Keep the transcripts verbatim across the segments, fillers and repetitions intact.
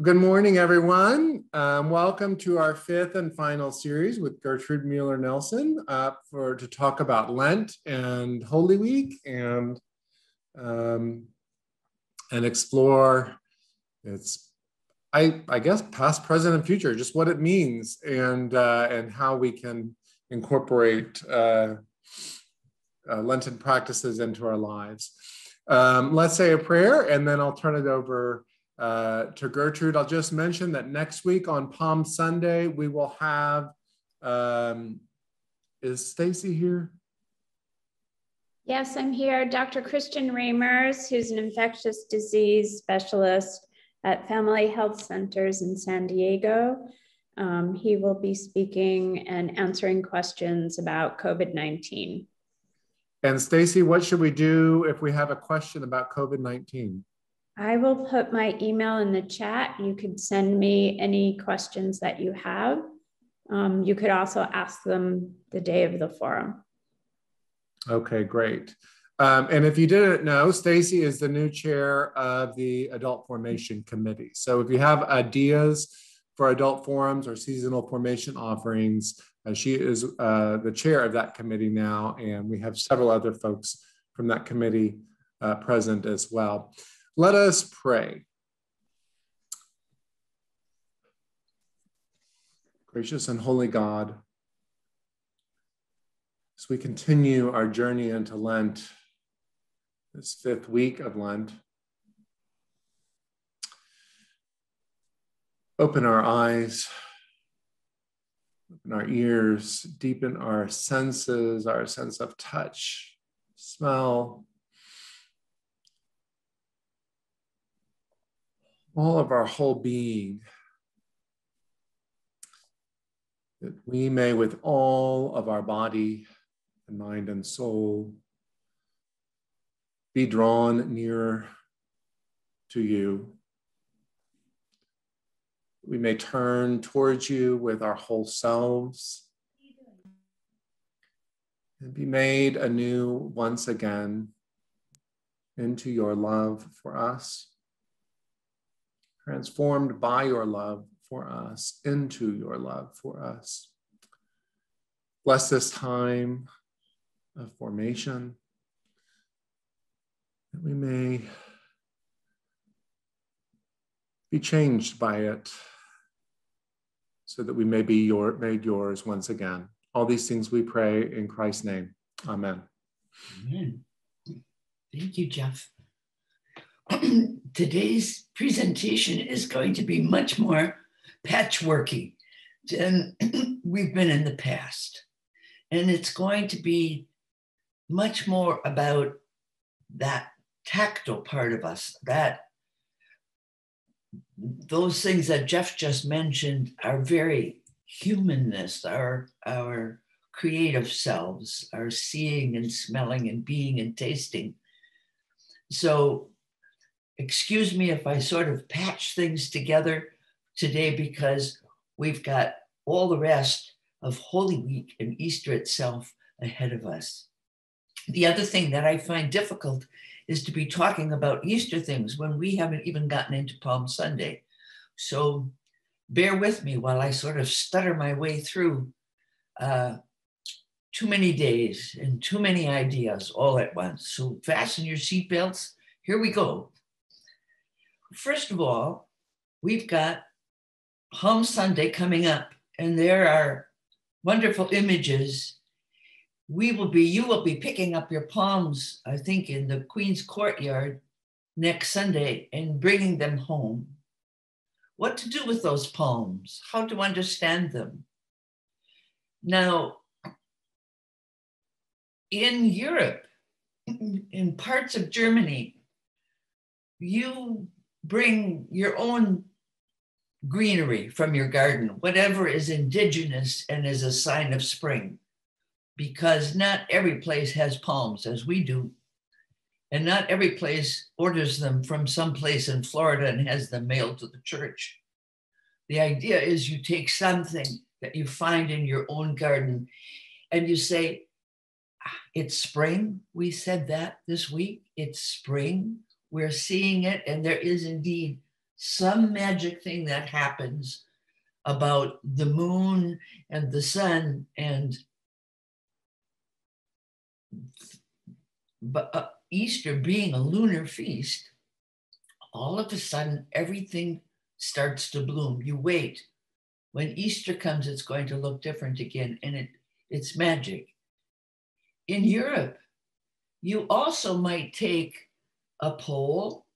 Good morning, everyone. Um, welcome to our fifth and final series with Gertrude Mueller Nelson uh, for to talk about Lent and Holy Week and um, and explore its I I guess past, present, and future, just what it means and uh, and how we can incorporate uh, uh, Lenten practices into our lives. Um, let's say a prayer, and then I'll turn it over. Uh, to Gertrude. I'll just mention that next week on Palm Sunday, we will have, um, is Stacy here? Yes, I'm here. Doctor Christian Ramers, who's an infectious disease specialist at Family Health Centers in San Diego. Um, he will be speaking and answering questions about COVID nineteen. And Stacy, what should we do if we have a question about COVID nineteen? I will put my email in the chat. You could send me any questions that you have. Um, you could also ask them the day of the forum. Okay, great. Um, and if you didn't know, Stacy is the new chair of the Adult Formation Committee. So if you have ideas for adult forums or seasonal formation offerings, uh, she is uh, the chair of that committee now. And we have several other folks from that committee uh, present as well. Let us pray. Gracious and holy God, as we continue our journey into Lent, this fifth week of Lent, open our eyes, open our ears, deepen our senses, our sense of touch, smell, all of our whole being, that we may with all of our body and mind and soul be drawn nearer to you. We may turn towards you with our whole selves and be made anew once again into your love for us. Transformed by your love for us, into your love for us. Bless this time of formation, that we may be changed by it, so that we may be your, made yours once again. All these things we pray in Christ's name. Amen. Amen. Thank you, Jeff. Today's presentation is going to be much more patchworky than we've been in the past. And it's going to be much more about that tactile part of us, that those things that Jeff just mentioned, our very humanness, our, our creative selves, our seeing and smelling and being and tasting. So, excuse me if I sort of patch things together today, because we've got all the rest of Holy Week and Easter itself ahead of us. The other thing that I find difficult is to be talking about Easter things when we haven't even gotten into Palm Sunday. So bear with me while I sort of stutter my way through uh, too many days and too many ideas all at once. So fasten your seatbelts. Here we go. First of all, we've got Palm Sunday coming up, and there are wonderful images. We will be, you will be picking up your palms, I think, in the Queen's Courtyard next Sunday and bringing them home. What to do with those palms, how to understand them. Now, in Europe, in parts of Germany, you bring your own greenery from your garden, whatever is indigenous and is a sign of spring, because not every place has palms as we do, and not every place orders them from someplace in Florida and has them mailed to the church. The idea is you take something that you find in your own garden and you say, it's spring. We said that this week, it's spring. We're seeing it, and there is indeed some magic thing that happens about the moon and the sun and but uh, Easter being a lunar feast, all of a sudden everything starts to bloom. You wait. When Easter comes, it's going to look different again, and it it's magic. In Europe, you also might take a pole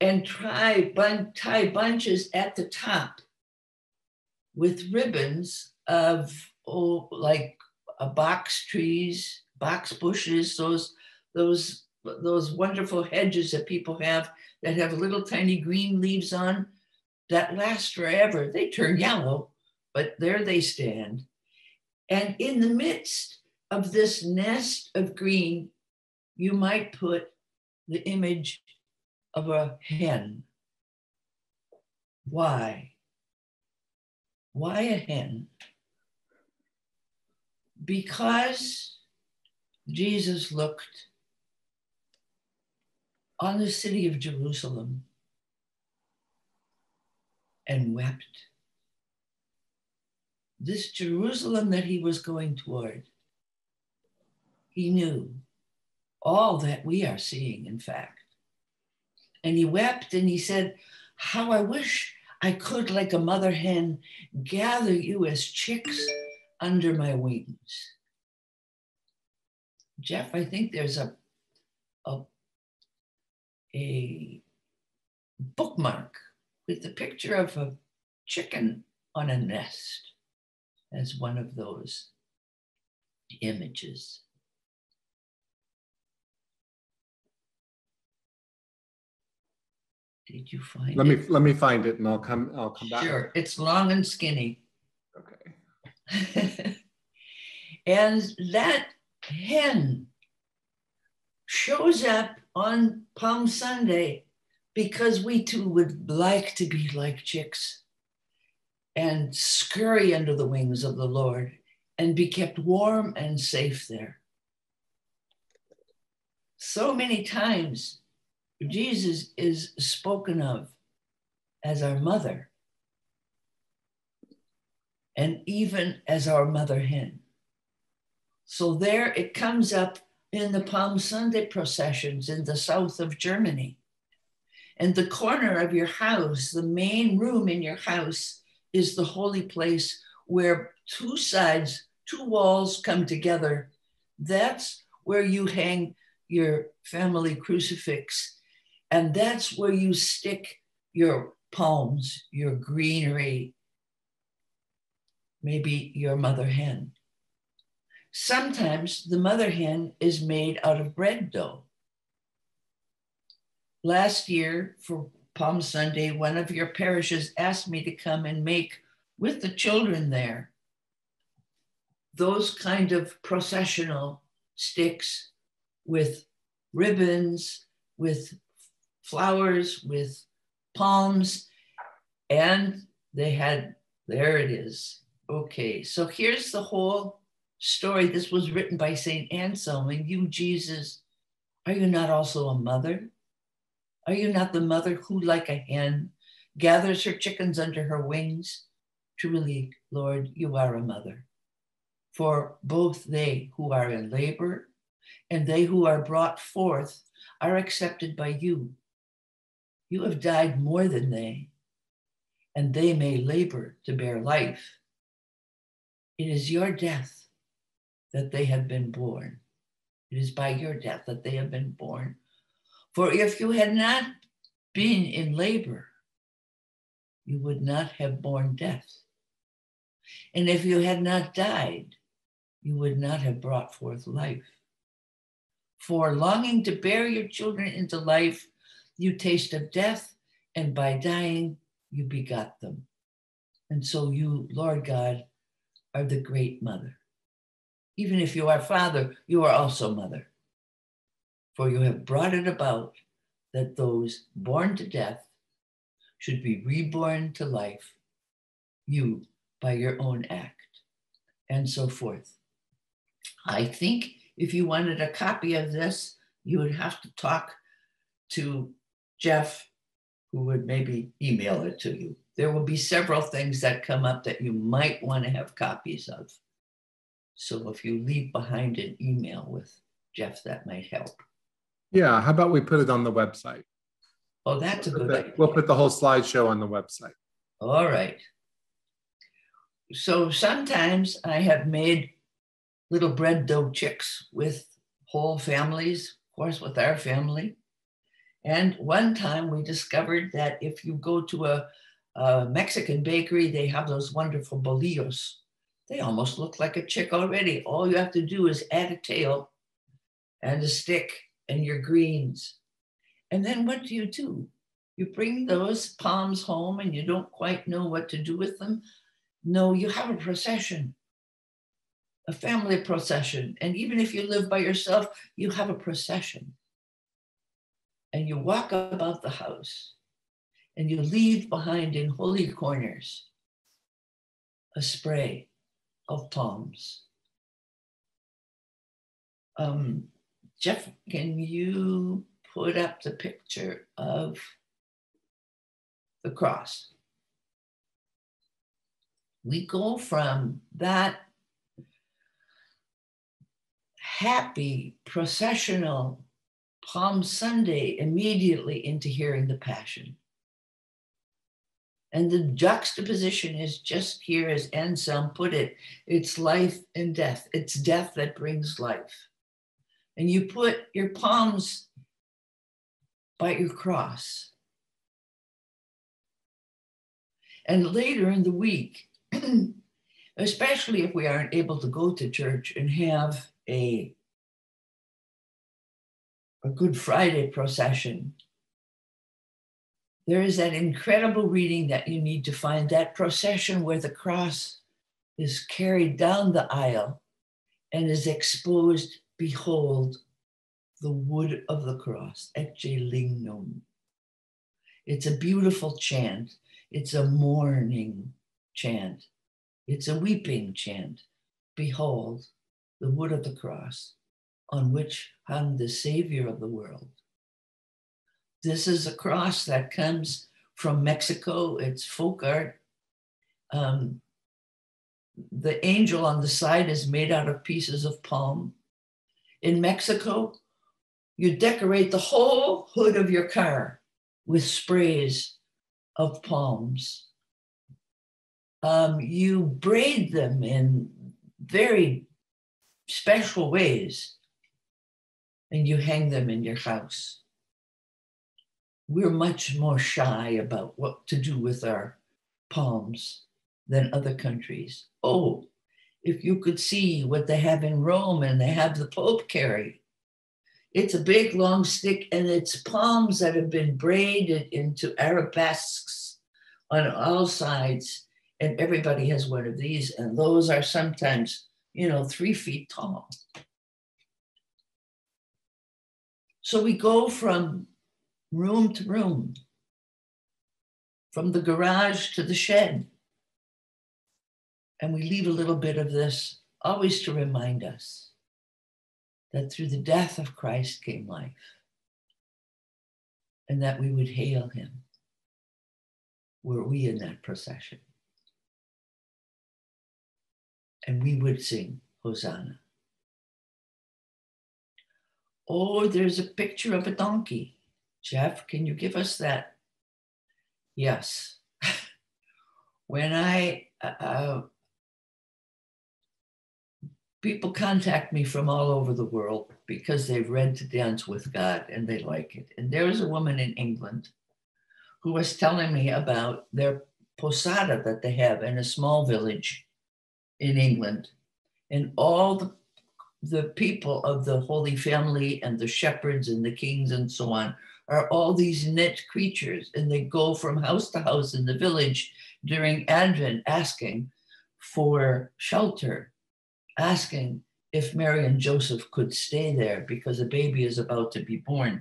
and try bun tie bunches at the top with ribbons of oh, like a box trees, box bushes, those those those wonderful hedges that people have that have little tiny green leaves on that last forever. They turn yellow, but there they stand. And in the midst of this nest of green, you might put the image of a hen. Why? Why a hen? Because Jesus looked on the city of Jerusalem and wept. This Jerusalem that he was going toward, he knew all that we are seeing, in fact. And he wept and he said, "How I wish I could, like a mother hen, gather you as chicks under my wings." Jeff, I think there's a, a, a bookmark with the picture of a chicken on a nest as one of those images. Did you find let it? me let me find it and I'll come I'll come back. Sure, it's long and skinny. Okay. And that hen shows up on Palm Sunday because we too would like to be like chicks and scurry under the wings of the Lord and be kept warm and safe there. So many times Jesus is spoken of as our mother and even as our mother hen. So there it comes up in the Palm Sunday processions in the south of Germany. And the corner of your house, the main room in your house, is the holy place where two sides, two walls come together. That's where you hang your family crucifix. And that's where you stick your palms, your greenery, maybe your mother hen. Sometimes the mother hen is made out of bread dough. Last year for Palm Sunday, one of your parishes asked me to come and make with the children there those kind of processional sticks with ribbons, with flowers, with palms, and they had, there it is. Okay, so here's the whole story. This was written by Saint Anselm. And you, Jesus, are you not also a mother? Are you not the mother who, like a hen, gathers her chickens under her wings? Truly, Lord, you are a mother. For both they who are in labor and they who are brought forth are accepted by you. You have died more than they, and they may labor to bear life. It is your death that they have been born. It is by your death that they have been born. For if you had not been in labor, you would not have borne death. And if you had not died, you would not have brought forth life. For longing to bear your children into life, you taste of death, and by dying, you begot them. And so you, Lord God, are the great mother. Even if you are father, you are also mother. For you have brought it about that those born to death should be reborn to life, you by your own act, and so forth. I think if you wanted a copy of this, you would have to talk to Jeff, who would maybe email it to you. There will be several things that come up that you might want to have copies of. So if you leave behind an email with Jeff, that might help. Yeah, how about we put it on the website? Oh, that's a good idea. We'll put the whole slideshow on the website. All right. So sometimes I have made little bread dough chicks with whole families, of course, with our family. And one time we discovered that if you go to a, a Mexican bakery, they have those wonderful bolillos. They almost look like a chick already. All you have to do is add a tail and a stick and your greens. And then what do you do? You bring those palms home and you don't quite know what to do with them. No, you have a procession, a family procession. And even if you live by yourself, you have a procession. And you walk about the house and you leave behind in holy corners a spray of palms. Um, Jeff, can you put up the picture of the cross? We go from that happy processional Palm Sunday immediately into hearing the Passion. And the juxtaposition is just here, as Anselm put it, it's life and death. It's death that brings life. And you put your palms by your cross. And later in the week, especially if we aren't able to go to church and have a, a Good Friday procession, there is that incredible reading that you need to find, that procession where the cross is carried down the aisle and is exposed. Behold, the wood of the cross, ecce lignum. It's a beautiful chant. It's a mourning chant. It's a weeping chant. Behold, the wood of the cross on which hung the Savior of the world. This is a cross that comes from Mexico. It's folk art. Um, the angel on the side is made out of pieces of palm. In Mexico, you decorate the whole hood of your car with sprays of palms. Um, you braid them in very special ways, and you hang them in your house. We're much more shy about what to do with our palms than other countries. Oh, if you could see what they have in Rome and they have the Pope carry. It's a big long stick and it's palms that have been braided into arabesques on all sides. And everybody has one of these. And those are sometimes, you know, three feet tall. So we go from room to room, from the garage to the shed. And we leave a little bit of this, always to remind us that through the death of Christ came life, and that we would hail him were we in that procession. And we would sing Hosanna. Oh, there's a picture of a donkey. Jeff, can you give us that? Yes. When I... Uh, People contact me from all over the world because they've read To Dance with God and they like it. And there was a woman in England who was telling me about their posada that they have in a small village in England. And all the, the people of the Holy Family and the shepherds and the kings and so on are all these knit creatures. And they go from house to house in the village during Advent asking for shelter, asking if Mary and Joseph could stay there because a baby is about to be born.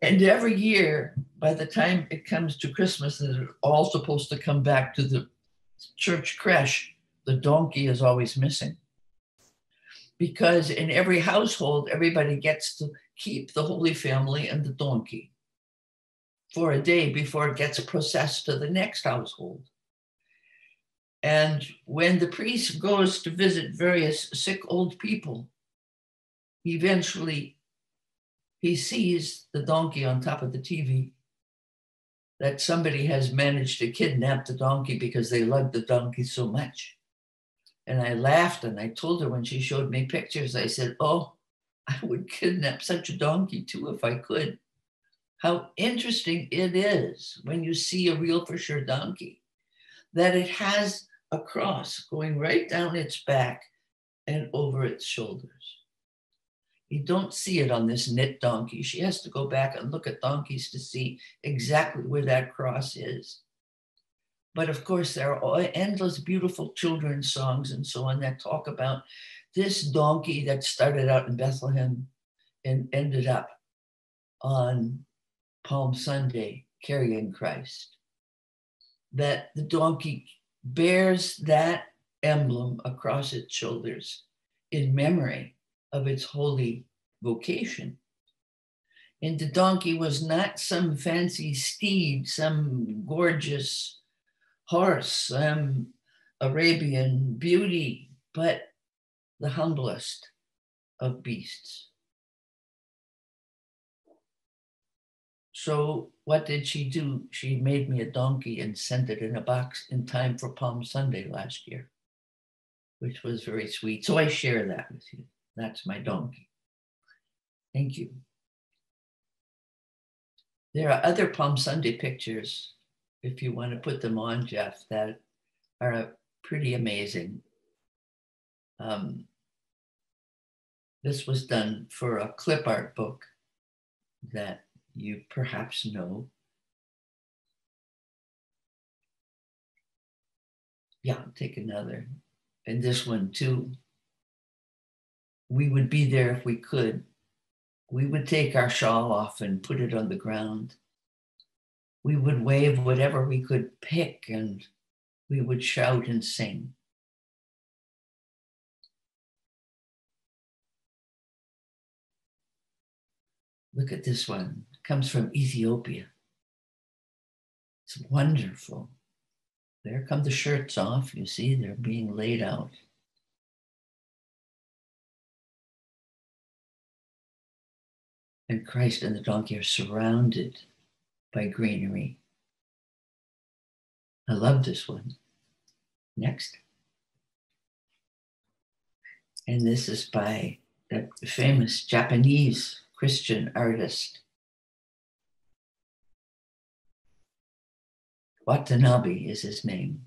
And every year, by the time it comes to Christmas, and they're all supposed to come back to the church creche, the donkey is always missing. Because in every household, everybody gets to keep the Holy Family and the donkey. for a day before it gets processed to the next household. And when the priest goes to visit various sick old people, eventually he sees the donkey on top of the T V, that somebody has managed to kidnap the donkey because they loved the donkey so much. And I laughed, and I told her when she showed me pictures, I said, oh, I would kidnap such a donkey too if I could. How interesting it is when you see a real for sure donkey, that it has a cross going right down its back and over its shoulders. You don't see it on this knit donkey. She has to go back and look at donkeys to see exactly where that cross is. But of course, there are endless beautiful children's songs and so on that talk about this donkey that started out in Bethlehem and ended up on Palm Sunday carrying Christ. That the donkey bears that emblem across its shoulders in memory of its holy vocation. And the donkey was not some fancy steed, some gorgeous horse, some Arabian beauty, but the humblest of beasts. So what did she do? She made me a donkey and sent it in a box in time for Palm Sunday last year, which was very sweet. So I share that with you. That's my donkey. Thank you. There are other Palm Sunday pictures, if you want to put them on, Jeff, that are pretty amazing. Um, this was done for a clip art book that you perhaps know. Yeah, take another. And this one too. We would be there if we could. We would take our shawl off and put it on the ground. We would wave whatever we could pick, and we would shout and sing. Look at this one. It comes from Ethiopia. It's wonderful. There come the shirts off. You see, they're being laid out. And Christ and the donkey are surrounded by greenery. I love this one. Next. And this is by the famous Japanese Christian artist, Watanabe is his name.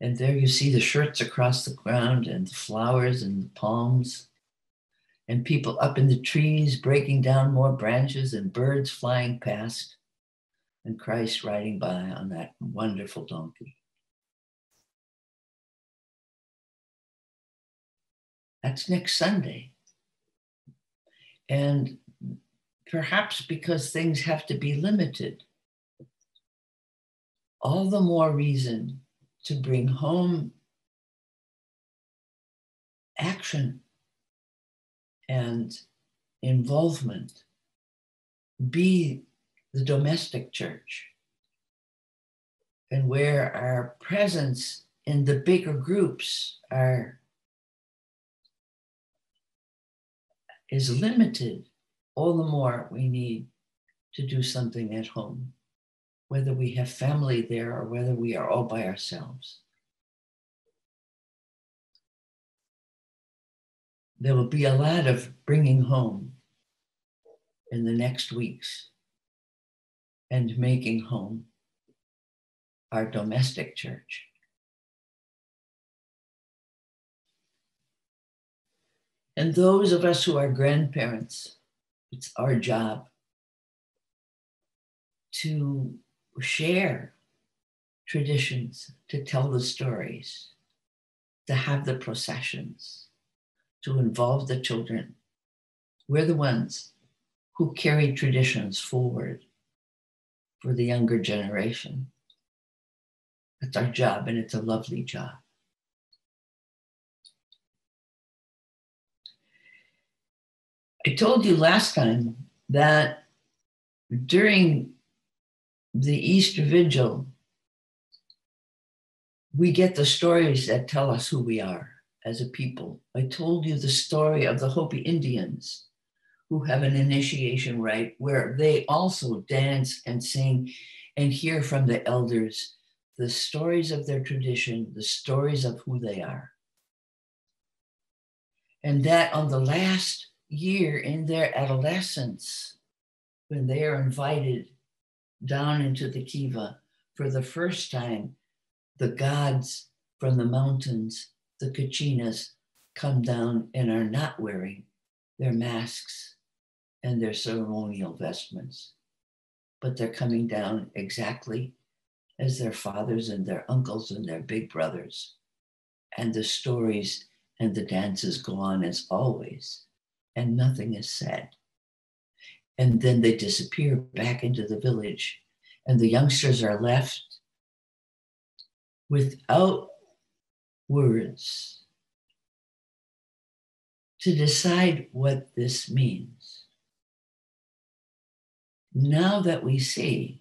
And there you see the shirts across the ground and the flowers and the palms, and people up in the trees breaking down more branches, and birds flying past, and Christ riding by on that wonderful donkey. That's next Sunday. And perhaps because things have to be limited, all the more reason to bring home action and involvement. Be the domestic church, and where our presence in the bigger groups are is limited, all the more we need to do something at home, whether we have family there or whether we are all by ourselves. There will be a lot of bringing home in the next weeks and making home our domestic church. And those of us who are grandparents, it's our job to share traditions, to tell the stories, to have the processions, to involve the children. We're the ones who carry traditions forward for the younger generation. That's our job, and it's a lovely job. I told you last time that during the Easter Vigil, we get the stories that tell us who we are as a people. I told you the story of the Hopi Indians who have an initiation rite where they also dance and sing and hear from the elders the stories of their tradition, the stories of who they are. And that on the last year in their adolescence, when they are invited down into the Kiva for the first time, the gods from the mountains, the Kachinas, come down and are not wearing their masks and their ceremonial vestments, but they're coming down exactly as their fathers and their uncles and their big brothers. And the stories and the dances go on as always, and nothing is said. And then they disappear back into the village, and the youngsters are left without words to decide what this means. Now that we see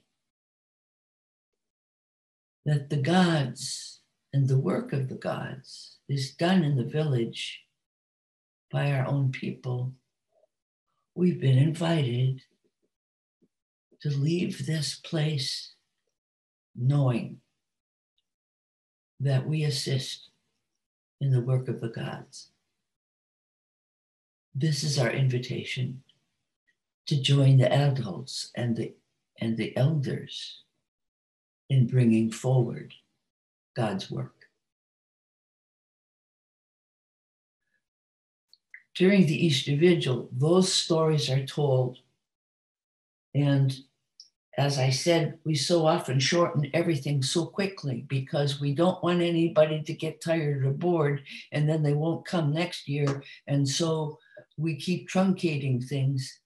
that the gods and the work of the gods is done in the village by our own people, we've been invited to leave this place knowing that we assist in the work of the gods. This is our invitation to join the adults and the, and the elders in bringing forward God's work. During the Easter Vigil, those stories are told. And as I said, we so often shorten everything so quickly because we don't want anybody to get tired or bored, and then they won't come next year. And so we keep truncating things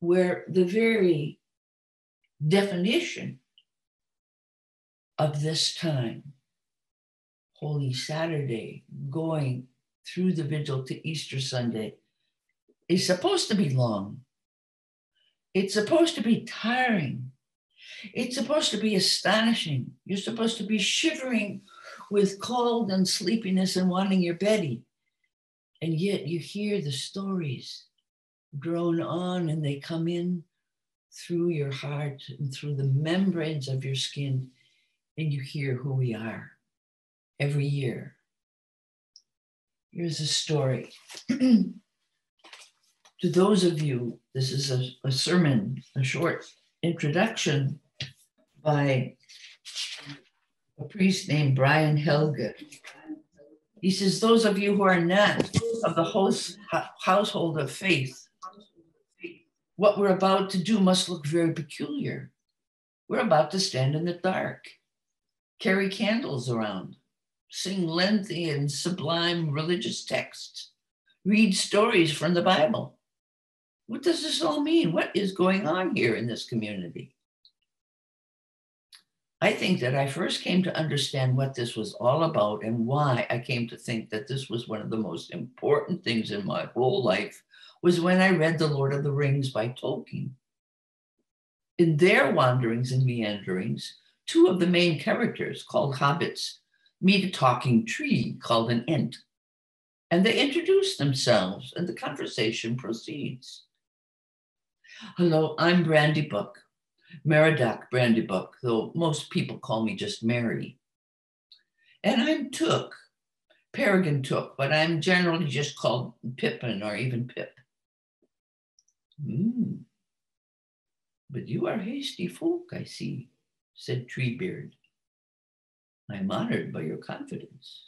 where the very definition of this time, Holy Saturday, going through the Vigil to Easter Sunday, is supposed to be long. It's supposed to be tiring. It's supposed to be astonishing. You're supposed to be shivering with cold and sleepiness and wanting your beddy. And yet you hear the stories drone on, and they come in through your heart and through the membranes of your skin, and you hear who we are every year. Here's a story. To those of you, this is a, a sermon, a short introduction by a priest named Brian Helgett. He says, those of you who are not of the host, household of faith, what we're about to do must look very peculiar. We're about to stand in the dark, carry candles around, sing lengthy and sublime religious texts, read stories from the Bible. What does this all mean? What is going on here in this community? I think that I first came to understand what this was all about and why I came to think that this was one of the most important things in my whole life was when I read The Lord of the Rings by Tolkien. In their wanderings and meanderings, two of the main characters, called hobbits, meet a talking tree called an Ent, and they introduce themselves and the conversation proceeds. Hello, I'm Brandybuck, Meriadoc Brandybuck, though most people call me just Mary. And I'm Took, Peregrine Took, but I'm generally just called Pippin or even Pip. Hmm, but you are hasty folk, I see, said Treebeard. I'm honored by your confidence,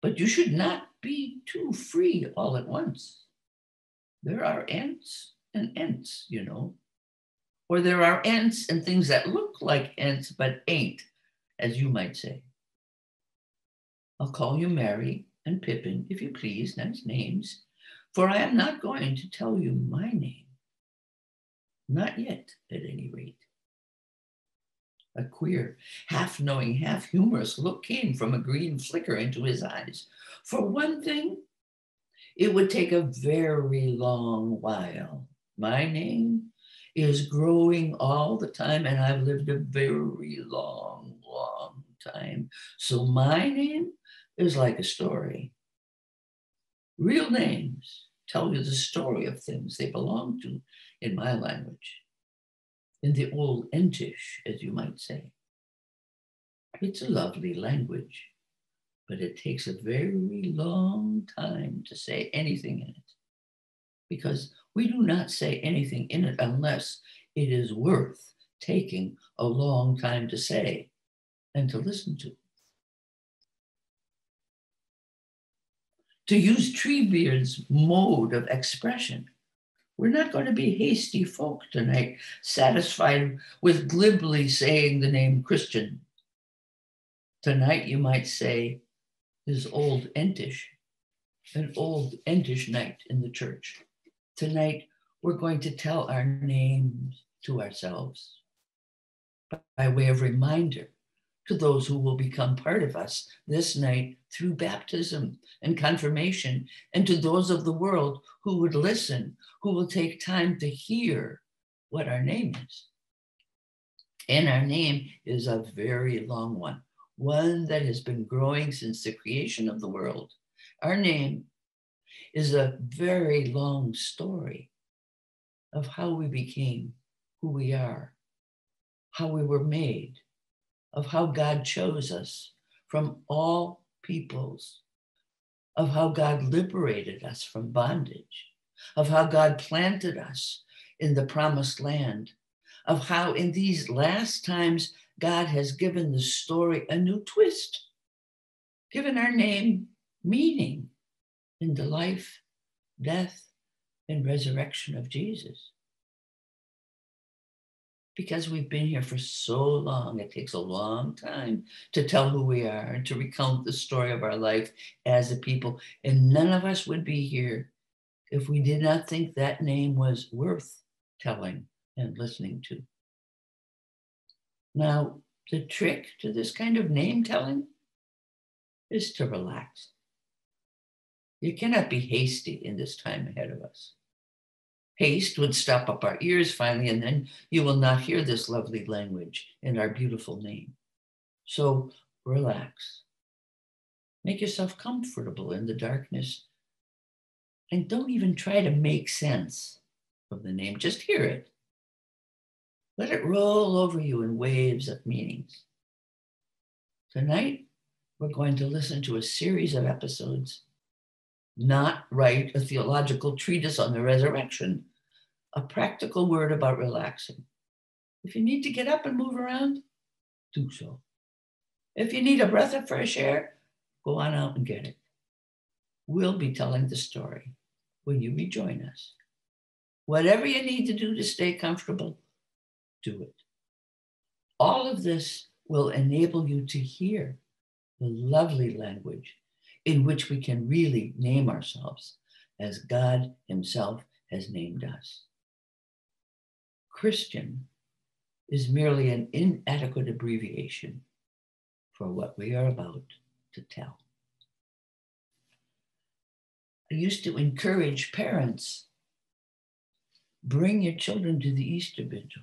but you should not be too free all at once. There are ants and ants, you know, or there are ants and things that look like ants but ain't, as you might say. I'll call you Mary and Pippin, if you please, nice names, for I am not going to tell you my name. Not yet, at any rate. A queer, half-knowing, half-humorous look came from a green flicker into his eyes. For one thing, it would take a very long while. My name is growing all the time, and I've lived a very long, long time. So my name is like a story. Real names tell you the story of things they belong to in my language, in the old Entish, as you might say. It's a lovely language, but it takes a very long time to say anything in it, because we do not say anything in it unless it is worth taking a long time to say and to listen to. To use Treebeard's mode of expression, we're not going to be hasty folk tonight, satisfied with glibly saying the name Christian. Tonight, you might say, is old Entish, an old Entish night in the church. Tonight, we're going to tell our names to ourselves by way of reminder to those who will become part of us this night through baptism and confirmation, and to those of the world who would listen, who will take time to hear what our name is. And our name is a very long one, one that has been growing since the creation of the world. Our name is a very long story of how we became who we are, how we were made, of how God chose us from all peoples, of how God liberated us from bondage, of how God planted us in the promised land, of how in these last times God has given the story a new twist, given our name meaning in the life, death, and resurrection of Jesus. Because we've been here for so long, it takes a long time to tell who we are and to recount the story of our life as a people. And none of us would be here if we did not think that name was worth telling and listening to. Now, the trick to this kind of name telling is to relax. You cannot be hasty in this time ahead of us. Haste would stop up our ears finally, and then you will not hear this lovely language and our beautiful name. So relax. Make yourself comfortable in the darkness, and don't even try to make sense of the name. Just hear it. Let it roll over you in waves of meanings. Tonight, we're going to listen to a series of episodes, not write a theological treatise on the resurrection, a practical word about relaxing. If you need to get up and move around, do so. If you need a breath of fresh air, go on out and get it. We'll be telling the story. Will you rejoin us? Whatever you need to do to stay comfortable, do it. All of this will enable you to hear the lovely language in which we can really name ourselves as God Himself has named us. Christian is merely an inadequate abbreviation for what we are about to tell. I used to encourage parents, bring your children to the Easter Vigil.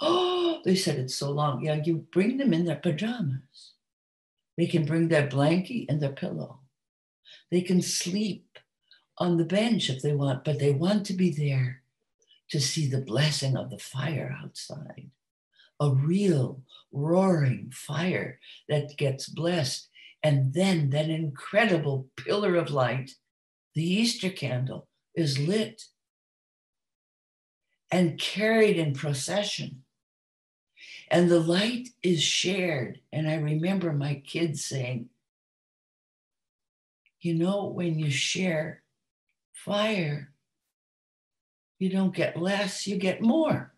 Oh, they said it's so long. Yeah, you bring them in their pajamas. They can bring their blankie and their pillow. They can sleep on the bench if they want, but they want to be there to see the blessing of the fire outside, a real roaring fire that gets blessed. And then that incredible pillar of light, the Easter candle, is lit and carried in procession. And the light is shared. And I remember my kids saying, you know, when you share fire, you don't get less, you get more.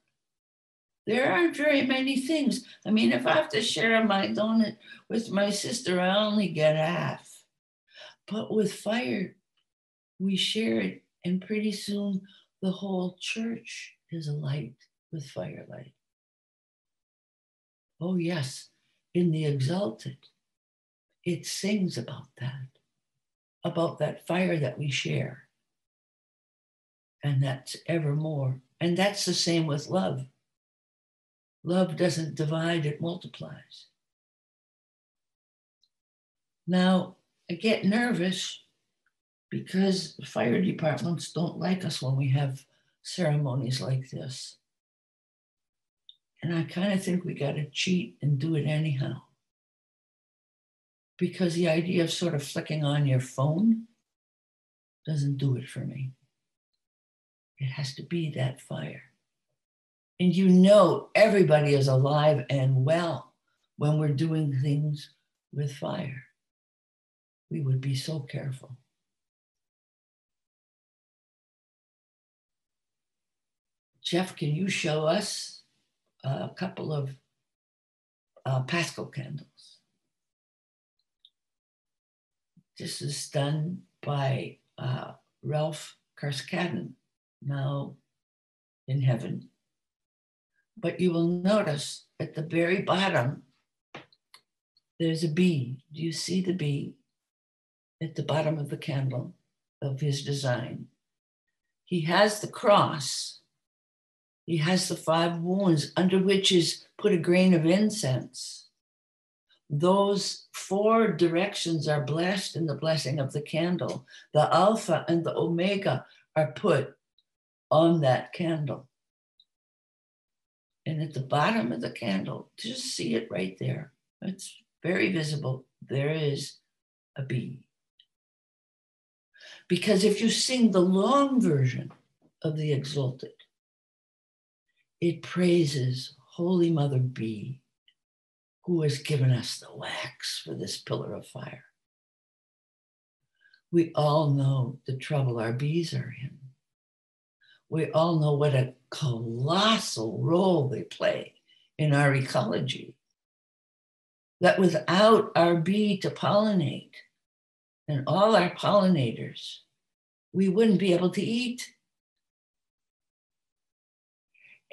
There aren't very many things. I mean, if I have to share my donut with my sister, I only get half. But with fire, we share it, and pretty soon the whole church is alight with firelight. Oh yes, in the Exultet, it sings about that. About that fire that we share, and that's evermore And that's the same with love. Love doesn't divide, it multiplies. Now, I get nervous because fire departments don't like us when we have ceremonies like this. And I kind of think we got to cheat and do it anyhow. Because the idea of sort of flicking on your phone doesn't do it for me. It has to be that fire. And you know everybody is alive and well when we're doing things with fire. We would be so careful. Jeff, can you show us a couple of uh, Paschal candles? This is done by uh, Ralph Carskadden, now in heaven. But you will notice at the very bottom, there's a bee. Do you see the bee at the bottom of the candle of his design? He has the cross. He has the five wounds under which is put a grain of incense. Those four directions are blessed in the blessing of the candle. The Alpha and the Omega are put on that candle. And at the bottom of the candle, just see it right there. It's very visible. There is a bee. Because if you sing the long version of the Exultet, it praises Holy Mother Bee, who has given us the wax for this pillar of fire. We all know the trouble our bees are in. We all know what a colossal role they play in our ecology. That without our bee to pollinate, and all our pollinators, we wouldn't be able to eat.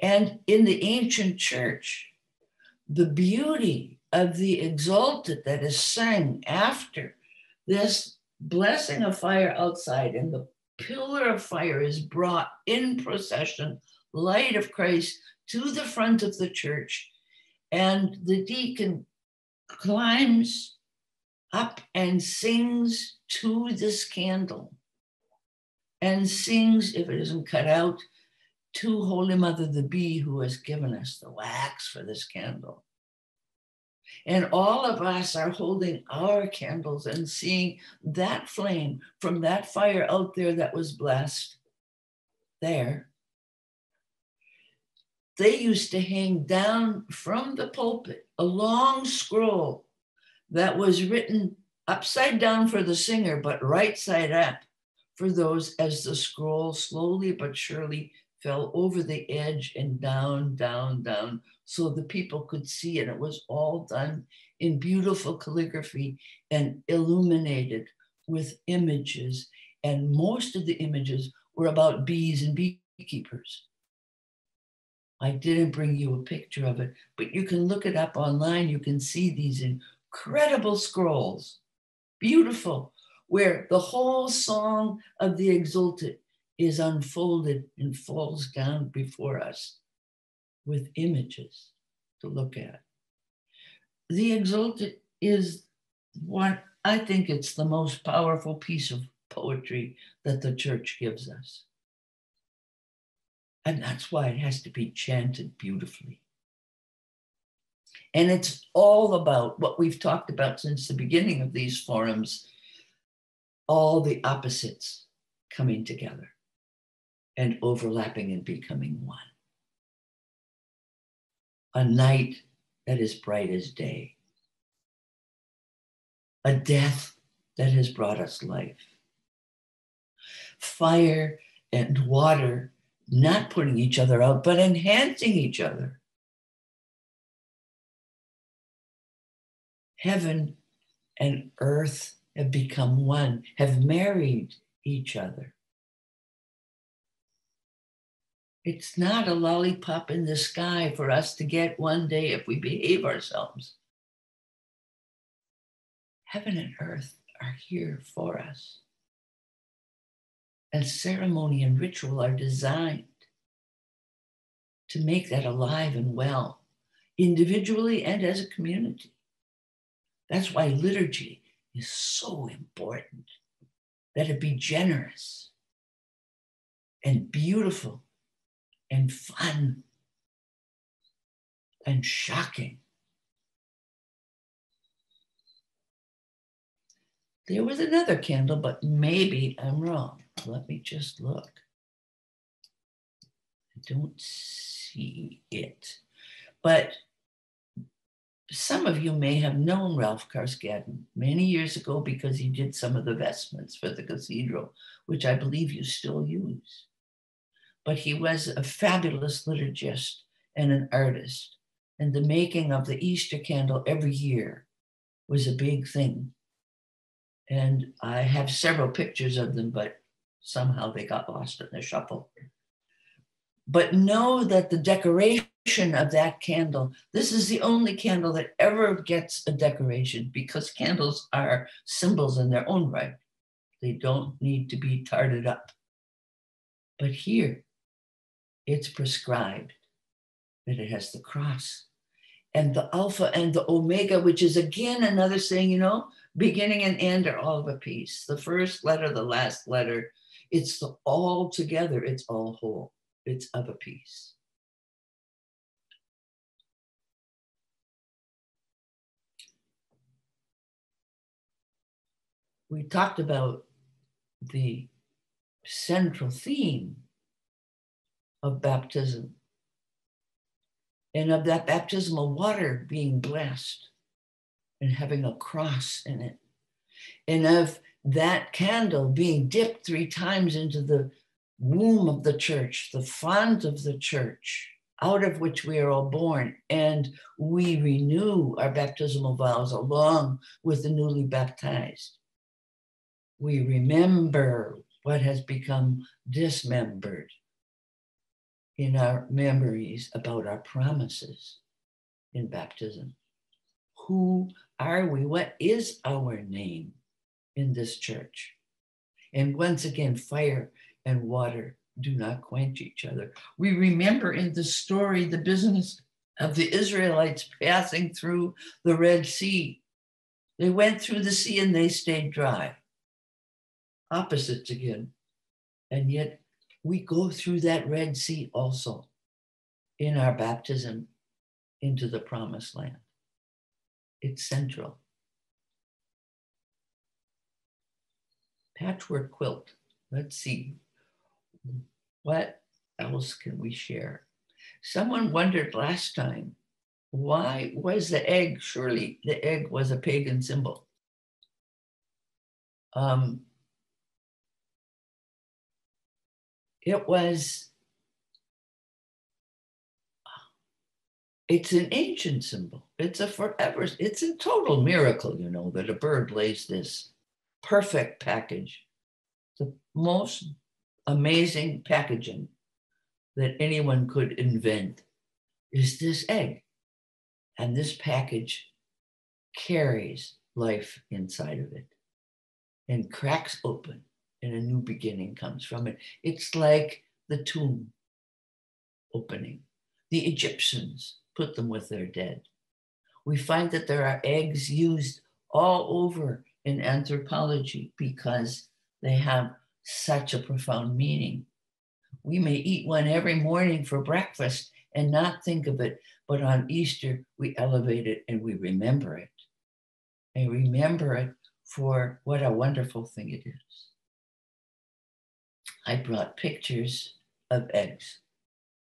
And in the ancient church, the beauty of the Exultet that is sung after this blessing of fire outside, and the pillar of fire is brought in procession, light of Christ, to the front of the church, and the deacon climbs up and sings to this candle, and sings, if it isn't cut out, to Holy Mother the Bee, who has given us the wax for this candle. And all of us are holding our candles and seeing that flame from that fire out there that was blessed there. They used to hang down from the pulpit a long scroll that was written upside down for the singer, but right side up for those as the scroll slowly but surely fell over the edge and down, down, down, so the people could see, and it was all done in beautiful calligraphy and illuminated with images. And most of the images were about bees and beekeepers. I didn't bring you a picture of it, but you can look it up online. You can see these incredible scrolls, beautiful, where the whole song of the Exultet is unfolded and falls down before us with images to look at. The Exultet is what I think it's the most powerful piece of poetry that the church gives us. And that's why it has to be chanted beautifully. And it's all about what we've talked about since the beginning of these forums, all the opposites coming together and overlapping and becoming one. A night that is bright as day. A death that has brought us life. Fire and water not putting each other out, but enhancing each other. Heaven and earth have become one, have married each other. It's not a lollipop in the sky for us to get one day if we behave ourselves. Heaven and earth are here for us. And ceremony and ritual are designed to make that alive and well, individually and as a community. That's why liturgy is so important, that it be generous and beautiful and fun and shocking. There was another candle, but maybe I'm wrong. Let me just look. I don't see it. But some of you may have known Ralph Carskadden many years ago because he did some of the vestments for the cathedral, which I believe you still use. But he was a fabulous liturgist and an artist. And the making of the Easter candle every year was a big thing. And I have several pictures of them, but somehow they got lost in the shuffle. But know that the decoration of that candle, this is the only candle that ever gets a decoration, because candles are symbols in their own right. They don't need to be tarted up. But here, it's prescribed that it has the cross and the Alpha and the Omega, which is again another saying, you know, beginning and end are all of a piece. The first letter, the last letter, it's the all together, it's all whole, it's of a piece. We talked about the central theme of baptism and of that baptismal water being blessed and having a cross in it, and of that candle being dipped three times into the womb of the church, the font of the church, out of which we are all born, and we renew our baptismal vows along with the newly baptized. We remember what has become dismembered in our memories about our promises in baptism. Who are we? What is our name in this church? And once again, fire and water do not quench each other. We remember in the story the business of the Israelites passing through the Red Sea. They went through the sea and they stayed dry. Opposites again. And yet we go through that Red Sea also in our baptism into the Promised Land. It's central. Patchwork quilt. Let's see. What else can we share? Someone wondered last time, why was the egg? Surely the egg was a pagan symbol. Um, it was, it's an ancient symbol. It's a forever, it's a total miracle, you know, that a bird lays this perfect package, the most amazing packaging that anyone could invent is this egg. And this package carries life inside of it and cracks open and a new beginning comes from it. It's like the tomb opening. The Egyptians put them with their dead. We find that there are eggs used all over in anthropology because they have such a profound meaning. We may eat one every morning for breakfast and not think of it, but on Easter, we elevate it and we remember it. And remember it for what a wonderful thing it is. I brought pictures of eggs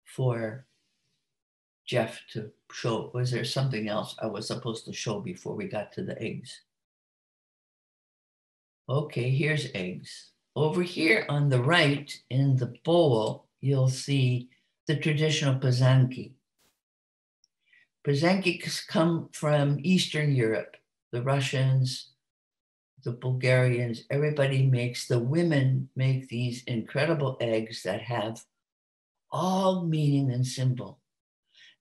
for Jeff to show. Was there something else I was supposed to show before we got to the eggs? Okay, here's eggs. Over here on the right in the bowl, you'll see the traditional Pysanky. Pysanky come from Eastern Europe. The Russians, the Bulgarians, everybody makes, the women make these incredible eggs that have all meaning and symbol.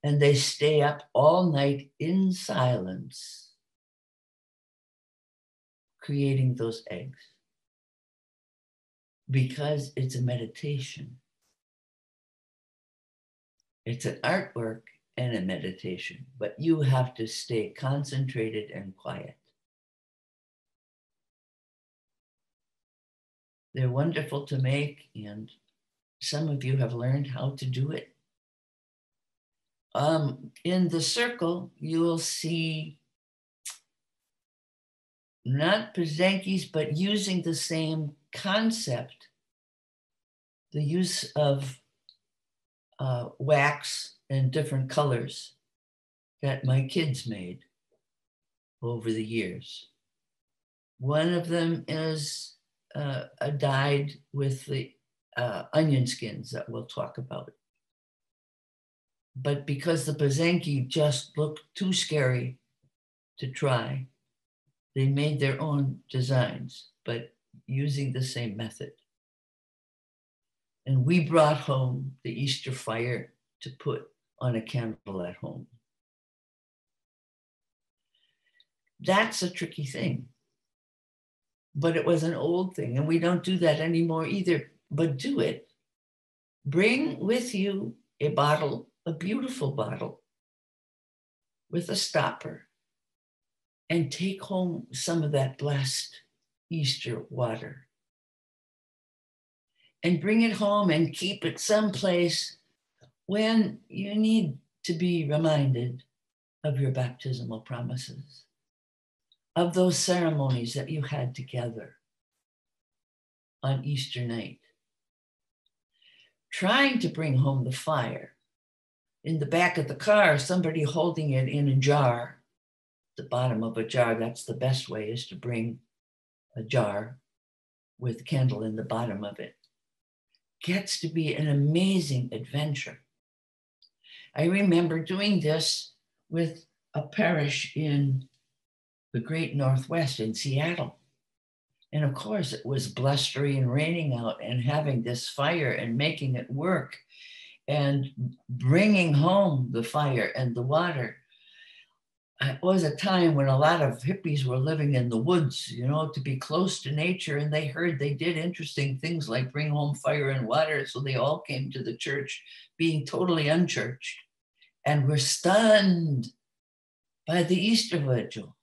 And they stay up all night in silence, creating those eggs, because it's a meditation. It's an artwork and a meditation, but you have to stay concentrated and quiet. They're wonderful to make, and some of you have learned how to do it. Um, in the circle, you will see not Pysanky's, but using the same concept, the use of uh, wax and different colors that my kids made over the years. One of them is uh, a dyed with the uh, onion skins that we'll talk about. But because the Pysanky just looked too scary to try, they made their own designs, but using the same method. And we brought home the Easter fire to put on a candle at home. That's a tricky thing, but it was an old thing, and we don't do that anymore either, but do it. Bring with you a bottle, a beautiful bottle with a stopper, and take home some of that blessed Easter water and bring it home and keep it someplace when you need to be reminded of your baptismal promises, of those ceremonies that you had together on Easter night. Trying to bring home the fire. In the back of the car, somebody holding it in a jar, the bottom of a jar, that's the best way, is to bring a jar with candle in the bottom of it. Gets to be an amazing adventure. I remember doing this with a parish in the Great Northwest in Seattle. And of course, it was blustery and raining out, and having this fire and making it work and bringing home the fire and the water. It was a time when a lot of hippies were living in the woods, you know, to be close to nature. And they heard they did interesting things like bring home fire and water. So they all came to the church being totally unchurched and were stunned by the Easter Vigil.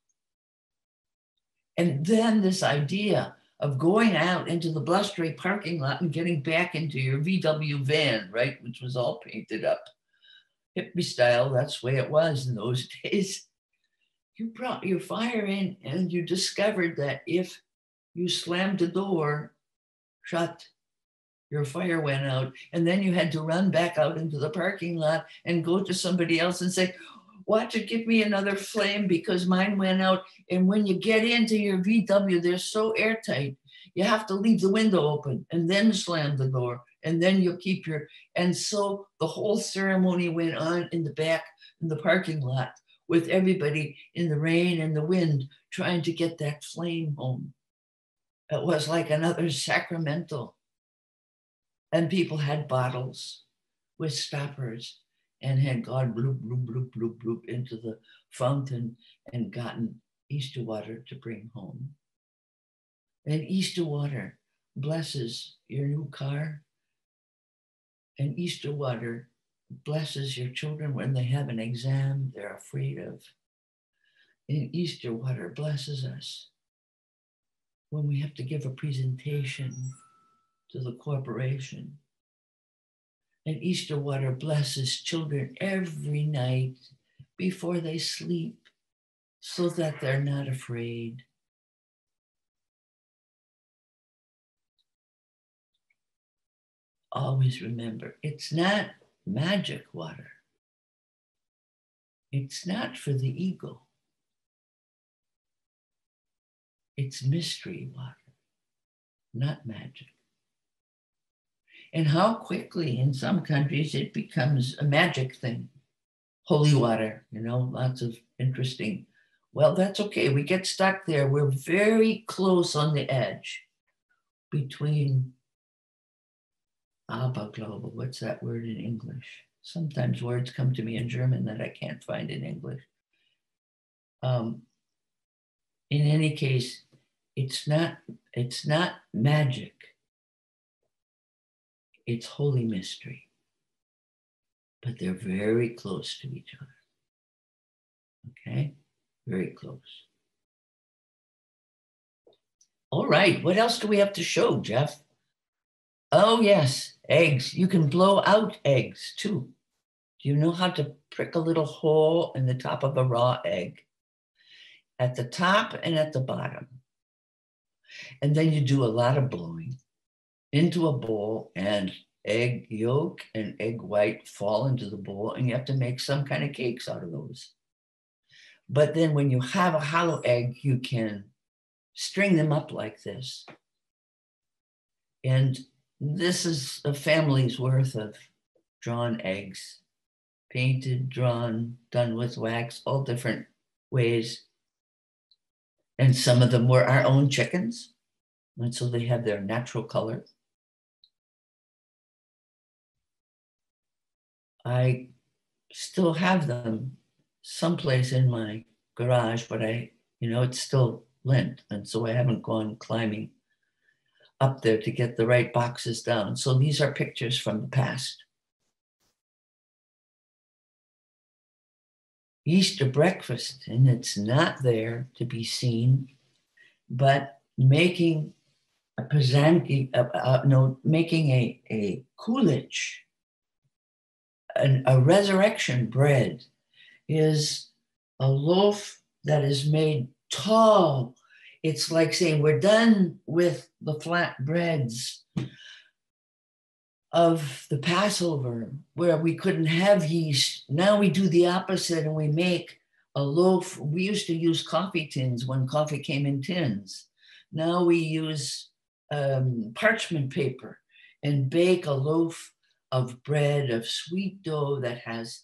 And then this idea of going out into the blustery parking lot and getting back into your V W van, right, which was all painted up. Hippie style, that's the way it was in those days. You brought your fire in, and you discovered that if you slammed the door shut, your fire went out, and then you had to run back out into the parking lot and go to somebody else and say, watch it, give me another flame because mine went out. And when you get into your V W, they're so airtight, you have to leave the window open and then slam the door, and then you'll keep your, and so the whole ceremony went on in the back in the parking lot, with everybody in the rain and the wind trying to get that flame home. It was like another sacramental. And people had bottles with stoppers and had gone bloop, bloop, bloop, bloop, bloop into the fountain and gotten Easter water to bring home. And Easter water blesses your new car. And Easter water blesses your children when they have an exam they're afraid of. And Easter water blesses us when we have to give a presentation to the corporation. And Easter water blesses children every night before they sleep so that they're not afraid. Always remember, it's not magic water. It's not for the ego. It's mystery water, not magic. And how quickly in some countries it becomes a magic thing. Holy water, you know, lots of interesting. Well, that's okay, we get stuck there. We're very close on the edge between Aberglaube, what's that word in English? Sometimes words come to me in German that I can't find in English. Um, in any case, it's not, it's not magic. It's holy mystery. but they're very close to each other. Okay, very close. All right, what else do we have to show, Jeff? Oh yes, eggs. You can blow out eggs too. Do you know how to prick a little hole in the top of a raw egg? At the top and at the bottom. And then you do a lot of blowing into a bowl, and egg yolk and egg white fall into the bowl, and you have to make some kind of cakes out of those. But then when you have a hollow egg, you can string them up like this. And this is a family's worth of drawn eggs, painted, drawn, done with wax, all different ways. And some of them were our own chickens. And so they have their natural color. I still have them someplace in my garage, but I, you know, it's still Lent. And so I haven't gone climbing up there to get the right boxes down. So these are pictures from the past. Easter breakfast, and it's not there to be seen, but making a Pysanky, uh, uh, no, making a, a Kulich, an, a resurrection bread, is a loaf that is made tall. It's like saying, we're done with the flat breads of the Passover, where we couldn't have yeast. Now we do the opposite and we make a loaf. We used to use coffee tins when coffee came in tins. Now we use um, parchment paper and bake a loaf of bread of sweet dough that has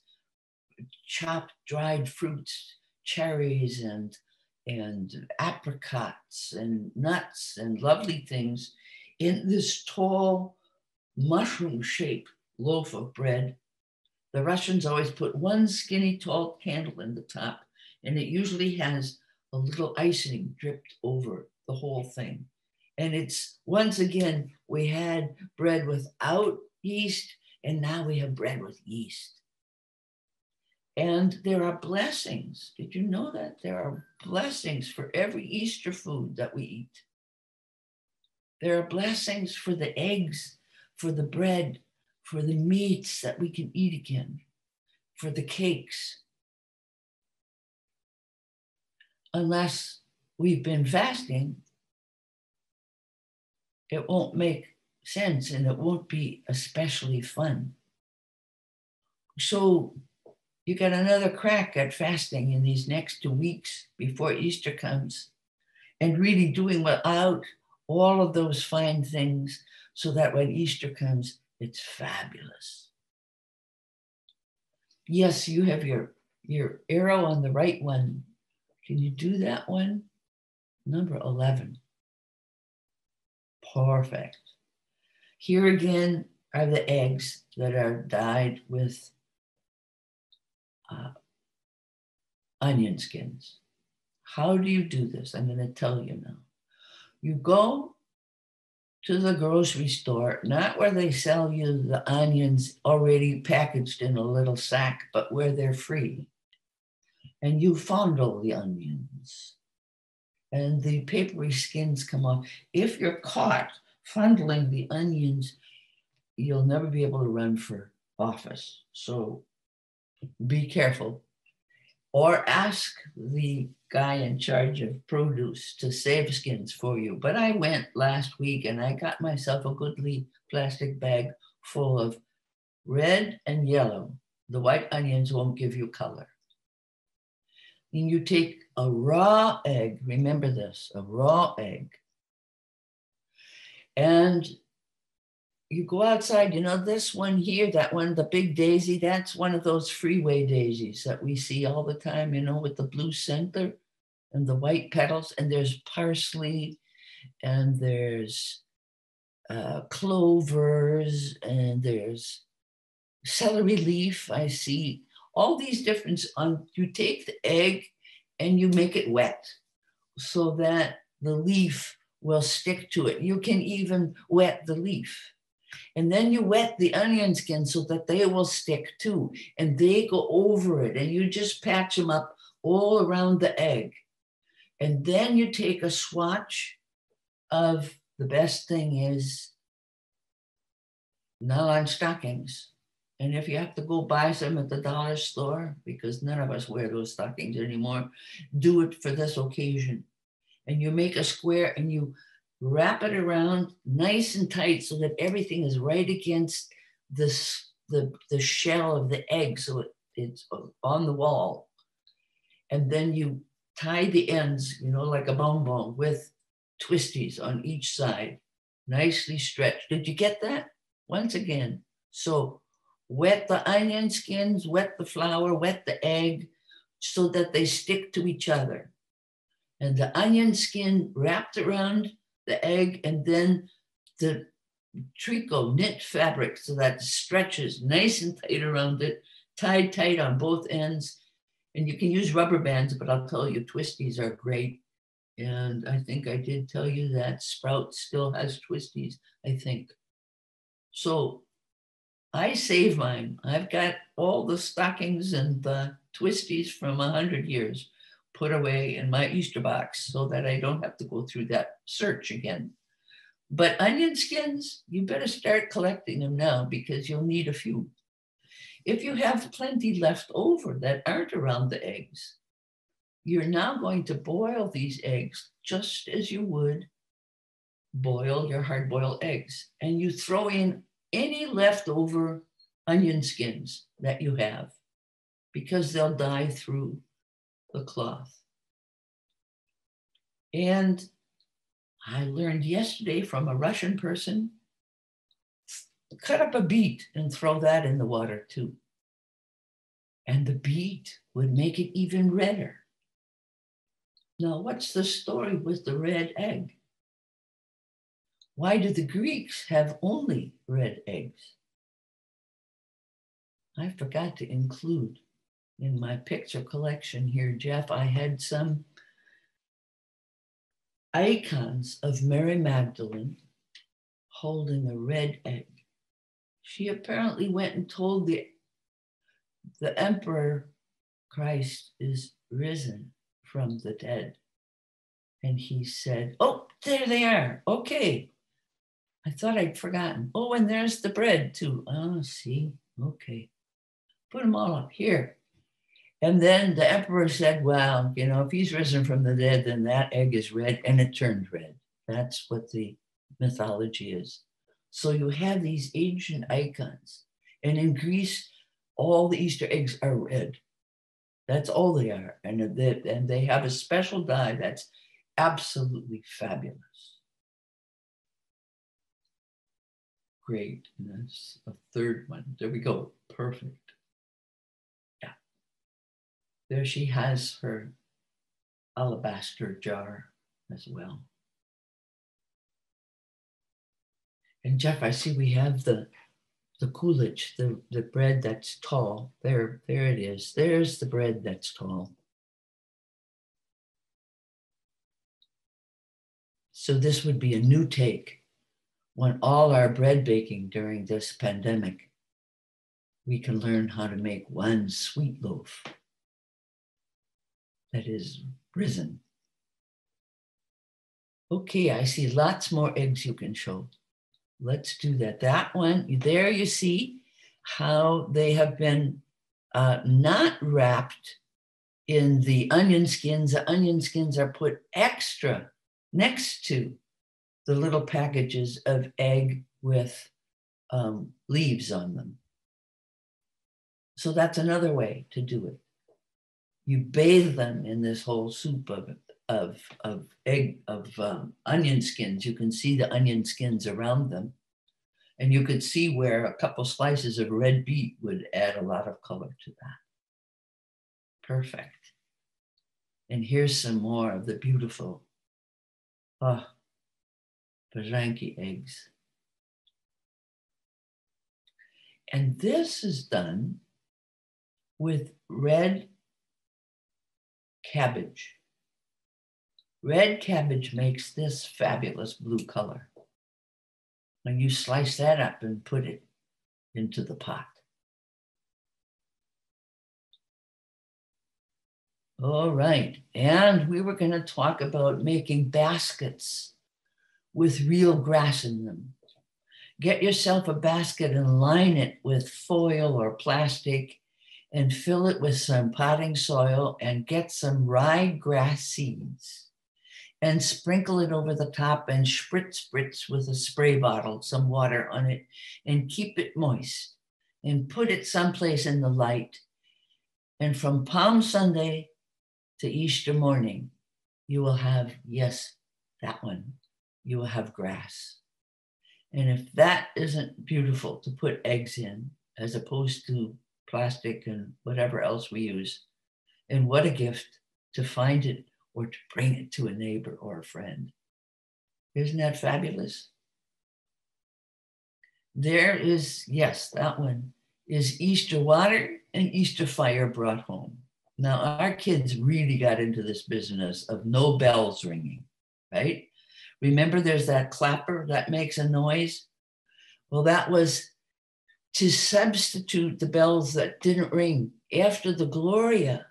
chopped dried fruits, cherries and, and apricots and nuts and lovely things in this tall mushroom-shaped loaf of bread. The Russians always put one skinny tall candle in the top, and it usually has a little icing dripped over the whole thing. And it's, once again, we had bread without yeast, and now we have bread with yeast. And there are blessings. Did you know that? There are blessings for every Easter food that we eat. There are blessings for the eggs, for the bread, for the meats that we can eat again, for the cakes. Unless we've been fasting, it won't make sense and it won't be especially fun. So you got another crack at fasting in these next two weeks before Easter comes, and really doing without all of those fine things, so that when Easter comes, it's fabulous. Yes, you have your, your arrow on the right one. Can you do that one? Number eleven. Perfect. Here again are the eggs that are dyed with uh, onion skins. How do you do this? I'm going to tell you now. You go to the grocery store, not where they sell you the onions already packaged in a little sack, but where they're free. And you fondle the onions and the papery skins come off. If you're caught fondling the onions, you'll never be able to run for office. So be careful, or ask the guy in charge of produce to save skins for you. But I went last week and I got myself a goodly plastic bag full of red and yellow. The white onions won't give you color. Then you take a raw egg, remember this, a raw egg, and you go outside, you know, this one here, that one, the big daisy, that's one of those freeway daisies that we see all the time, you know, with the blue center and the white petals, and there's parsley, and there's uh, clovers, and there's celery leaf, I see. All these different, on, you take the egg and you make it wet so that the leaf will stick to it. You can even wet the leaf. And then you wet the onion skin so that they will stick too. And they go over it and you just patch them up all around the egg. And then you take a swatch of, the best thing is nylon stockings. And if you have to go buy some at the dollar store, because none of us wear those stockings anymore, do it for this occasion. And you make a square and you wrap it around nice and tight so that everything is right against this, the, the shell of the egg, so it, it's on the wall. And then you tie the ends, you know, like a bonbon with twisties on each side, nicely stretched. Did you get that? Once again, so wet the onion skins, wet the flour, wet the egg, so that they stick to each other. And the onion skin wrapped around the egg, and then the tricot knit fabric so that it stretches nice and tight around it, tied tight on both ends. And you can use rubber bands, but I'll tell you, twisties are great. And I think I did tell you that Sprout still has twisties, I think. So I save mine. I've got all the stockings and the twisties from a hundred years put away in my Easter box so that I don't have to go through that search again. But onion skins, you better start collecting them now because you'll need a few. If you have plenty left over that aren't around the eggs, you're now going to boil these eggs just as you would boil your hard-boiled eggs. And you throw in any leftover onion skins that you have because they'll die through the cloth. And I learned yesterday from a Russian person, cut up a beet and throw that in the water too. And the beet would make it even redder. Now, what's the story with the red egg? Why do the Greeks have only red eggs? I forgot to include in my picture collection here, Jeff, I had some icons of Mary Magdalene holding a red egg. She apparently went and told the, the emperor, Christ is risen from the dead. And he said, oh, there they are, okay. I thought I'd forgotten. Oh, and there's the bread too. Oh, see, okay. Put them all up here. And then the emperor said, well, you know, if he's risen from the dead, then that egg is red, and it turned red. That's what the mythology is. So you have these ancient icons. And in Greece, all the Easter eggs are red. That's all they are. And they, and they have a special dye that's absolutely fabulous. Great, and that's a third one. There we go, perfect. There she has her alabaster jar as well. And Jeff, I see we have the, the Kulich, the, the bread that's tall. There, there it is. There's the bread that's tall. So this would be a new take on all our bread baking during this pandemic. We can learn how to make one sweet loaf that is risen. Okay, I see lots more eggs you can show. Let's do that. That one, there you see how they have been uh, not wrapped in the onion skins. The onion skins are put extra next to the little packages of egg with um, leaves on them. So that's another way to do it. You bathe them in this whole soup of, of, of egg, of um, onion skins. You can see the onion skins around them. And you could see where a couple slices of red beet would add a lot of color to that. Perfect. And here's some more of the beautiful oh, Pysanky eggs. And this is done with red cabbage. Red cabbage makes this fabulous blue color. when you slice that up and put it into the pot. All right, and we were going to talk about making baskets with real grass in them. Get yourself a basket and line it with foil or plastic and fill it with some potting soil and get some rye grass seeds and sprinkle it over the top and spritz spritz with a spray bottle, some water on it, and keep it moist and put it someplace in the light. And from Palm Sunday to Easter morning, you will have, yes, that one, you will have grass. And if that isn't beautiful to put eggs in, as opposed to plastic and whatever else we use, and what a gift to find it or to bring it to a neighbor or a friend. Isn't that fabulous? There is, yes, that one is Easter water and Easter fire brought home. Now, our kids really got into this business of no bells ringing, right? Remember, there's that clapper that makes a noise? Well, that was to substitute the bells that didn't ring after the Gloria,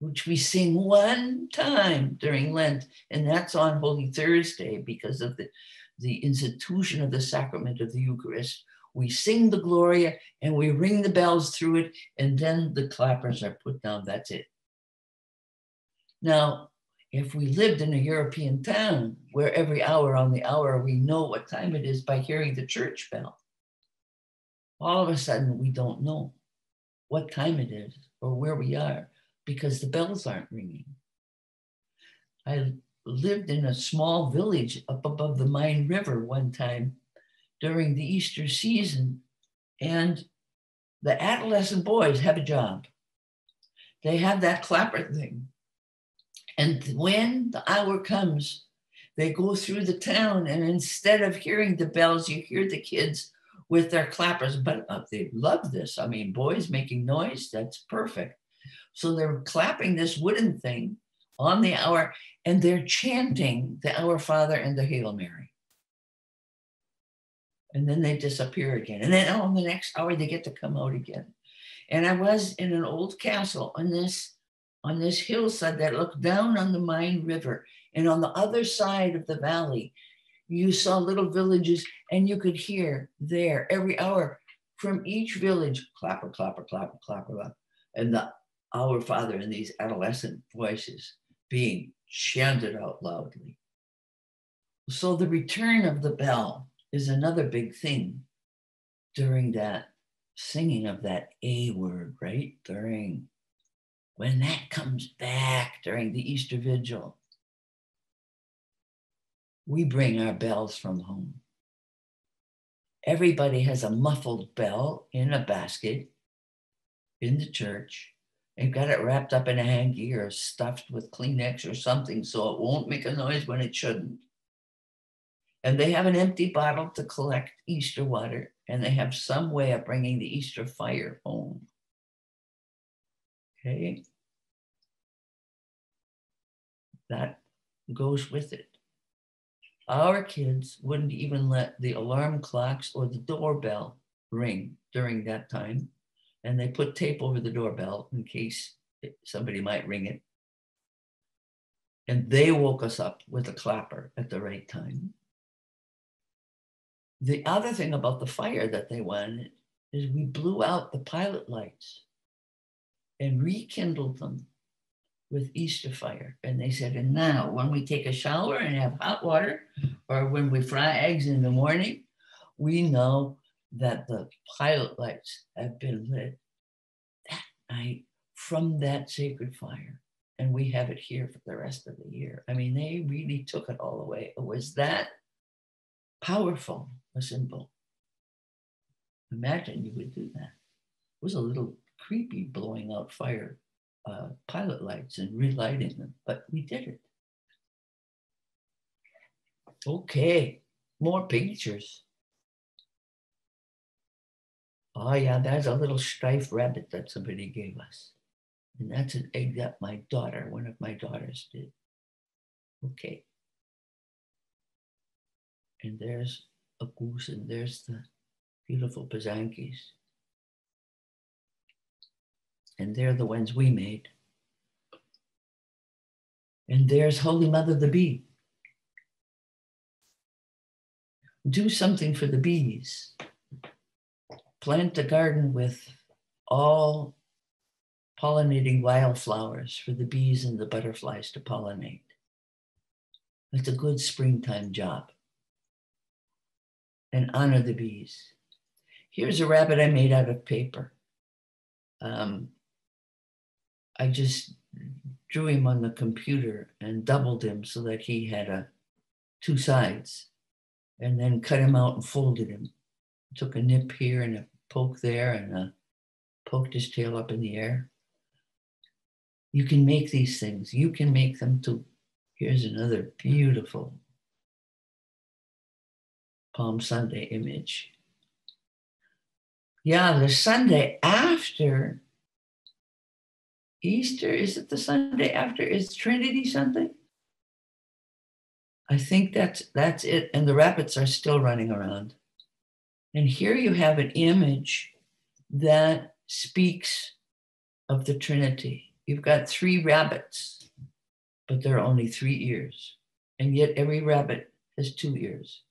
which we sing one time during Lent, and that's on Holy Thursday because of the, the institution of the sacrament of the Eucharist. We sing the Gloria and we ring the bells through it, and then the clappers are put down. That's it. Now, if we lived in a European town where every hour on the hour we know what time it is by hearing the church bell, all of a sudden we don't know what time it is or where we are because the bells aren't ringing. I lived in a small village up above the Main River one time during the Easter season, and the adolescent boys have a job. They have that clapper thing. And when the hour comes, they go through the town, and instead of hearing the bells, you hear the kids with their clappers. But they love this. I mean, boys making noise, that's perfect. So they're clapping this wooden thing on the hour, and they're chanting the Our Father and the Hail Mary. And then they disappear again. And then on the next hour, they get to come out again. And I was in an old castle on this, on this hillside that looked down on the Main River. And on the other side of the valley, you saw little villages, and you could hear there every hour from each village, clapper, clapper, clapper, clapper, clapper, and the Our Father and these adolescent voices being chanted out loudly. So the return of the bell is another big thing during that singing of that A word, right? During, when that comes back during the Easter Vigil, we bring our bells from home. Everybody has a muffled bell in a basket in the church. They've got it wrapped up in a hanky or stuffed with Kleenex or something so it won't make a noise when it shouldn't. And they have an empty bottle to collect Easter water, and they have some way of bringing the Easter fire home. Okay? That goes with it. Our kids wouldn't even let the alarm clocks or the doorbell ring during that time, and they put tape over the doorbell in case somebody might ring it. And they woke us up with a clapper at the right time. The other thing about the fire that they wanted is we blew out the pilot lights and rekindled them with Easter fire. And they said, and now when we take a shower and have hot water, or when we fry eggs in the morning, we know that the pilot lights have been lit that night from that sacred fire. And we have it here for the rest of the year. I mean, they really took it all away. It was that powerful a symbol. Imagine you would do that. It was a little creepy blowing out fire uh, pilot lights and relighting them, but we did it. Okay, more pictures. Oh yeah, that's a little striped rabbit that somebody gave us. And that's an egg that my daughter, one of my daughters did. Okay. And there's a goose, and there's the beautiful Pysankys. And they're the ones we made. And there's Holy Mother the Bee. Do something for the bees. Plant a garden with all pollinating wildflowers for the bees and the butterflies to pollinate. It's a good springtime job. And honor the bees. Here's a rabbit I made out of paper. Um, I just drew him on the computer and doubled him so that he had a, two sides, and then cut him out and folded him. Took a nip here and a poke there and a, poked his tail up in the air. You can make these things. You can make them too. Here's another beautiful Palm Sunday image. Yeah, the Sunday after Easter, is it the Sunday after? Is Trinity Sunday? I think that's, that's it. And the rabbits are still running around. And here you have an image that speaks of the Trinity. You've got three rabbits, but there are only three ears. And yet every rabbit has two ears.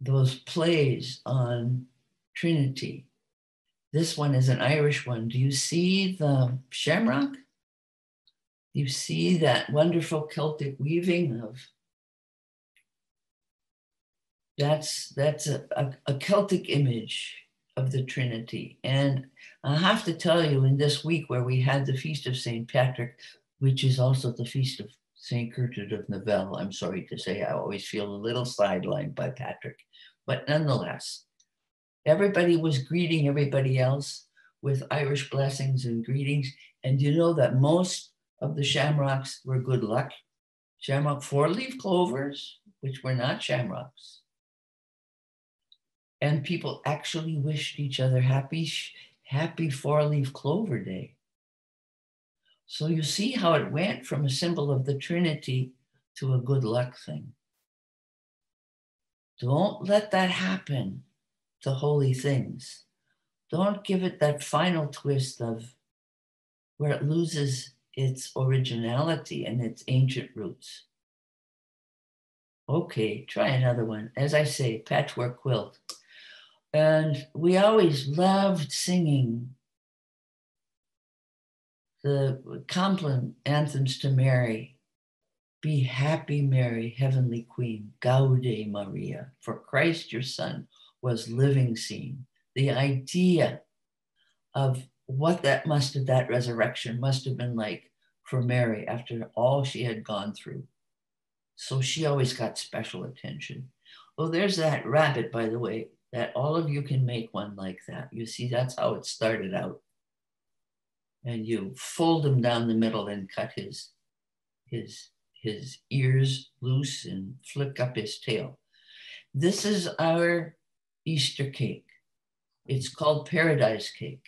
Those plays on Trinity. This one is an Irish one. Do you see the shamrock? You see that wonderful Celtic weaving of, that's, that's a, a, a Celtic image of the Trinity. And I have to tell you, in this week where we had the Feast of Saint Patrick, which is also the Feast of Saint Gertrude of Nivelle, I'm sorry to say, I always feel a little sidelined by Patrick, but nonetheless, everybody was greeting everybody else with Irish blessings and greetings. And you know that most of the shamrocks were good luck. Shamrock four-leaf clovers, which were not shamrocks. And people actually wished each other happy, happy four-leaf clover day. So you see how it went from a symbol of the Trinity to a good luck thing. Don't let that happen to holy things. Don't give it that final twist of where it loses its originality and its ancient roots. Okay, try another one. As I say, patchwork quilt. And we always loved singing the Compline anthems to Mary. Be happy, Mary, heavenly queen, Gaude Maria, for Christ your son was living seen. The idea of what that must have, that resurrection must have been like for Mary after all she had gone through. So she always got special attention. Oh, there's that rabbit, by the way, that all of you can make one like that. You see, that's how it started out. And you fold him down the middle and cut his, his, his ears loose and flick up his tail. This is our Easter cake. It's called Paradise Cake.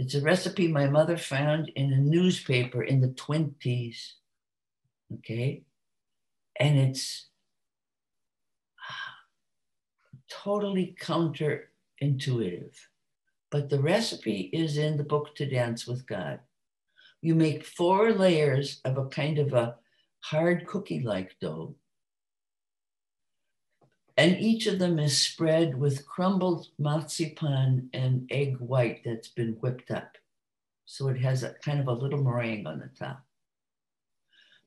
It's a recipe my mother found in a newspaper in the twenties, okay? And it's totally counterintuitive, but the recipe is in the book To Dance with God. You make four layers of a kind of a hard cookie-like dough, and each of them is spread with crumbled marzipan and egg white that's been whipped up. So it has a kind of a little meringue on the top.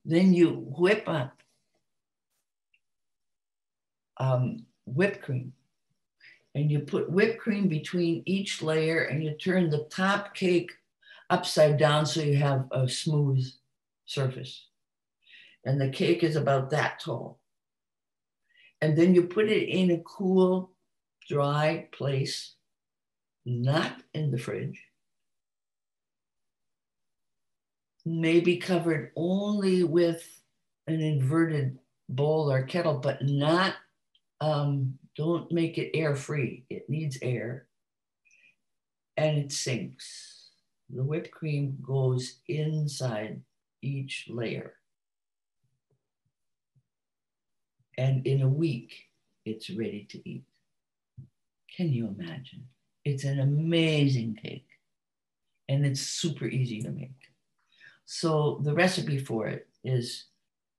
Then you whip up um, whipped cream, and you put whipped cream between each layer, and you turn the top cake upside down so you have a smooth surface. And the cake is about that tall. And then you put it in a cool, dry place, not in the fridge. Maybe covered only with an inverted bowl or kettle, but not, um, don't make it air free. It needs air and it sinks. The whipped cream goes inside each layer. and in a week, it's ready to eat. Can you imagine? It's an amazing cake, and it's super easy to make. So the recipe for it is,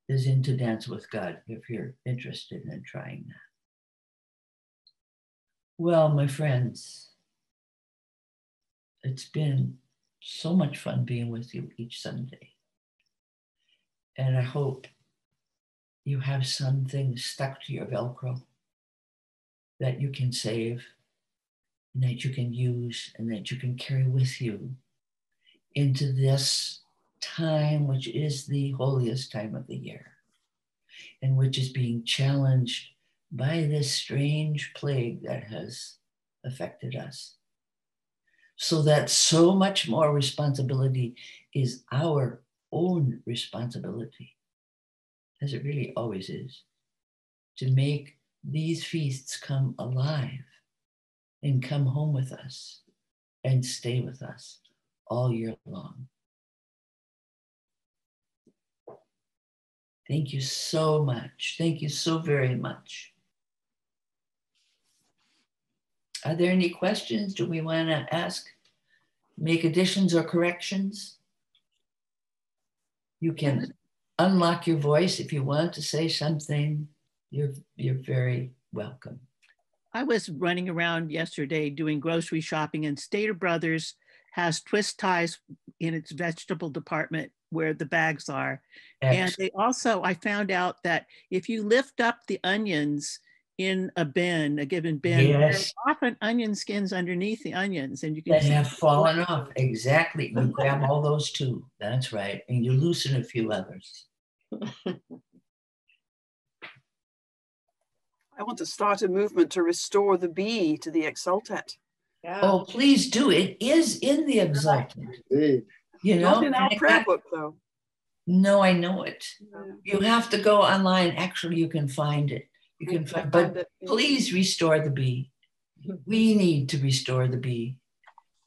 is in To Dance with God, if you're interested in trying that. Well, my friends, it's been so much fun being with you each Sunday. And I hope you have something stuck to your Velcro that you can save, and that you can use, and that you can carry with you into this time, which is the holiest time of the year, and which is being challenged by this strange plague that has affected us. So that so much more responsibility is our own responsibility, as it really always is, to make these feasts come alive and come home with us and stay with us all year long. Thank you so much. Thank you so very much. Are there any questions? Do we want to ask, make additions or corrections? You can unlock your voice if you want to say something. You're, you're very welcome. I was running around yesterday doing grocery shopping, and Stater Brothers has twist ties in its vegetable department where the bags are. Excellent. And they also, I found out that if you lift up the onions in a bin, a given bin, yes, often onion skins underneath the onions, and you can- That have fallen off, exactly. You grab all those too, that's right. And you loosen a few others. I want to start a movement to restore the bee to the Exultet. Yeah. Oh, please do. It is in the Exultet. You know, not in our prayer book, though. No, I know it. Yeah. You have to go online. Actually, you can find it. You can find, but please restore the bee. We need to restore the bee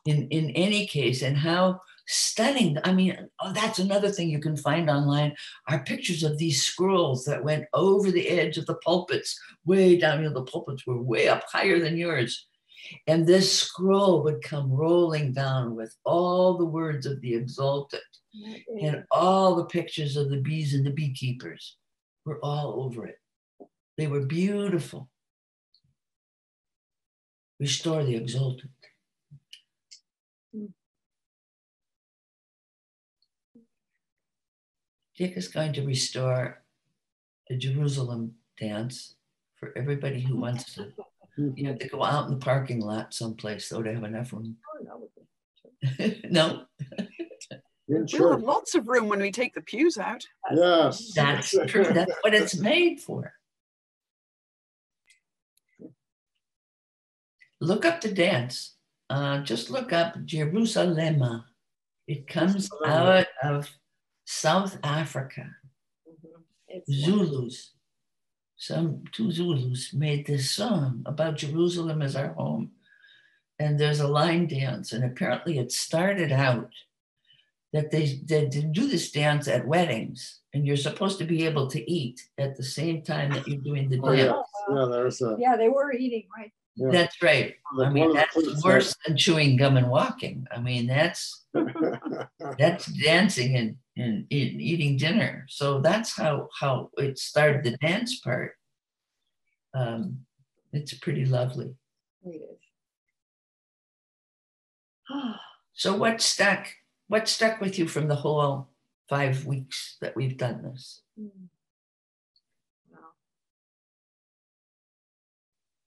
in, in any case. And how stunning, I mean, oh, that's another thing you can find online, are pictures of these squirrels that went over the edge of the pulpits, way down, you know, the pulpits were way up higher than yours. And this scroll would come rolling down with all the words of the Exultet, and all the pictures of the bees and the beekeepers were all over it. They were beautiful. Restore the Exultet. Dick is going to restore a Jerusalem dance for everybody who wants to. You have to go out in the parking lot someplace though to have enough room. No. We'll sure. have lots of room when we take the pews out. Yes. That's true. That's what it's made for. Look up the dance. Uh, just look up Jerusalem. It comes out of South Africa. Mm-hmm. Zulus. Some two Zulus made this song about Jerusalem as our home. And there's a line dance. And apparently it started out that they, they do this dance at weddings. And you're supposed to be able to eat at the same time that you're doing the dance. Oh, yeah. Yeah, there's a... yeah, they were eating, right? Yeah. That's right. I mean, that's worse than chewing gum and walking. I mean, that's that's dancing and, and, and eating dinner. So that's how, how it started, the dance part. Um, it's pretty lovely. It is. So what stuck? What stuck with you from the whole five weeks that we've done this? Mm.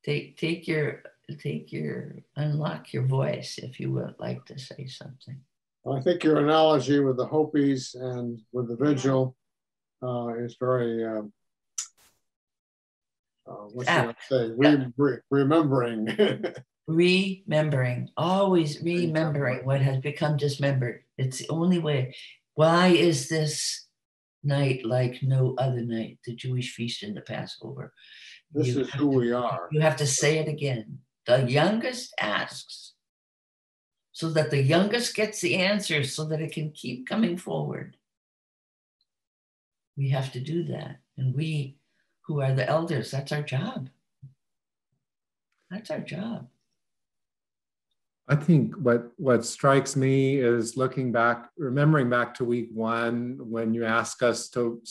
Take, take your, take your, unlock your voice if you would like to say something. I think your analogy with the Hopis and with the vigil uh, is very, um, uh, what should ah, I say, re re remembering. Remembering, always remembering what has become dismembered. It's the only way. Why is this night like no other night, the Jewish feast and the Passover? This you is who to, we are. You have to say it again. The youngest asks so that the youngest gets the answer so that it can keep coming forward. We have to do that. And we who are the elders. That's our job. That's our job. I think what, what strikes me is looking back, remembering back to week one, when you ask us to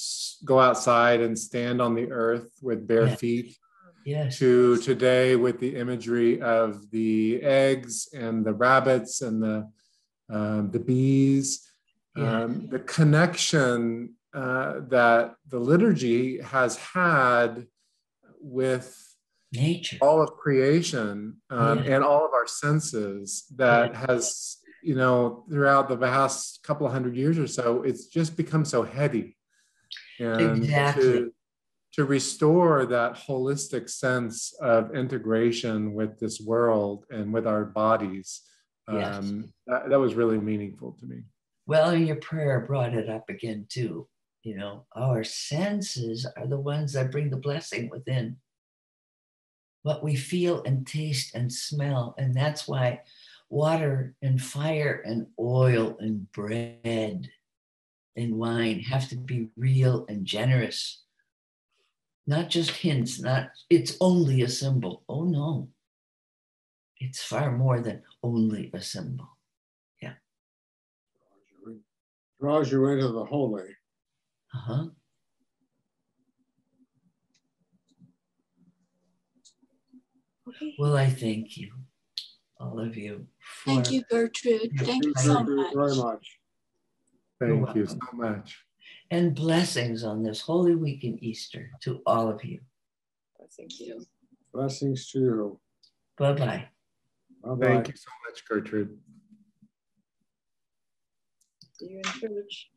go outside and stand on the earth with bare yes. feet, yes. to today with the imagery of the eggs and the rabbits and the, uh, the bees, yeah. um, the connection uh, that the liturgy has had with nature, all of creation, um, yeah. and all of our senses, that yeah. has, you know, throughout the vast couple of hundred years or so, it's just become so heavy. And exactly. to, to restore that holistic sense of integration with this world and with our bodies, um, yes. that, that was really meaningful to me. Well, your prayer brought it up again too. You know, our senses are the ones that bring the blessing within. What we feel and taste and smell. And that's why water and fire and oil and bread and wine have to be real and generous. Not just hints, not it's only a symbol. Oh no, it's far more than only a symbol. Yeah. Draws you into the holy. Uh-huh. Well, I thank you, all of you. Thank you, Gertrude. Thank you so much. Very much. Thank you so much. And blessings on this Holy Week and Easter to all of you. Thank you. Blessings to you. Bye-bye. Bye-bye. Thank you so much, Gertrude. See you in church.